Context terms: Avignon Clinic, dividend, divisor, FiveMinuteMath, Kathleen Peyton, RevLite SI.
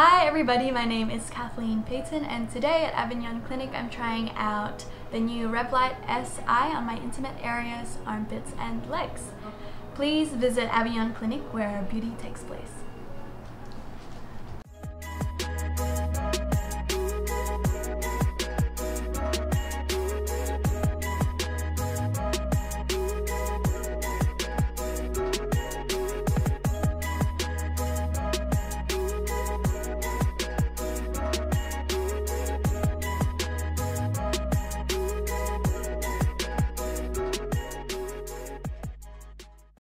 Hi everybody, my name is Kathleen Peyton and today at Avignon Clinic I'm trying out the new RevLite SI on my intimate areas, armpits and legs. Please visit Avignon Clinic where beauty takes place.